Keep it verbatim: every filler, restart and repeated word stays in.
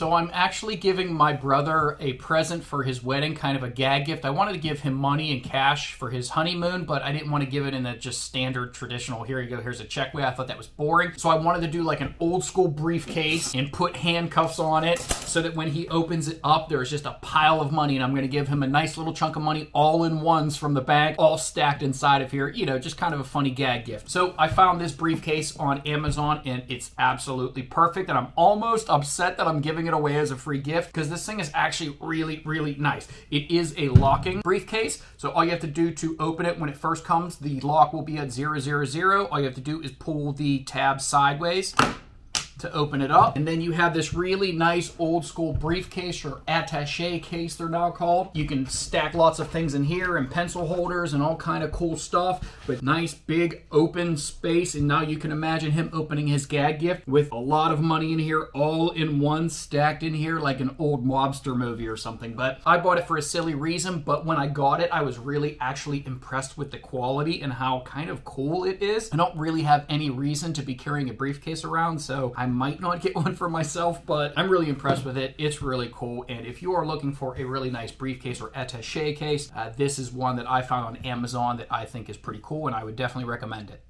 So I'm actually giving my brother a present for his wedding, kind of a gag gift. I wanted to give him money and cash for his honeymoon, but I didn't want to give it in that just standard traditional, here you go, here's a check way. I thought that was boring. So I wanted to do like an old school briefcase and put handcuffs on it so that when he opens it up, there's just a pile of money, and I'm going to give him a nice little chunk of money all in ones from the bank, all stacked inside of here. You know, just kind of a funny gag gift. So I found this briefcase on Amazon and it's absolutely perfect, and I'm almost upset that I'm giving it away as a free gift because this thing is actually really, really nice. It is a locking briefcase, so all you have to do to open it when it first comes, the lock will be at zero, zero, zero. All you have to do is pull the tab sideways to open it up. And then you have this really nice old school briefcase, or attaché case they're now called. You can stack lots of things in here and pencil holders and all kind of cool stuff, but nice big open space. And now you can imagine him opening his gag gift with a lot of money in here, all in one, stacked in here like an old mobster movie or something. But I bought it for a silly reason, but when I got it, I was really actually impressed with the quality and how kind of cool it is. I don't really have any reason to be carrying a briefcase around, so I'm might not get one for myself, but I'm really impressed with it. It's really cool, and if you are looking for a really nice briefcase or attaché case, uh, this is one that I found on Amazon that I think is pretty cool, and I would definitely recommend it.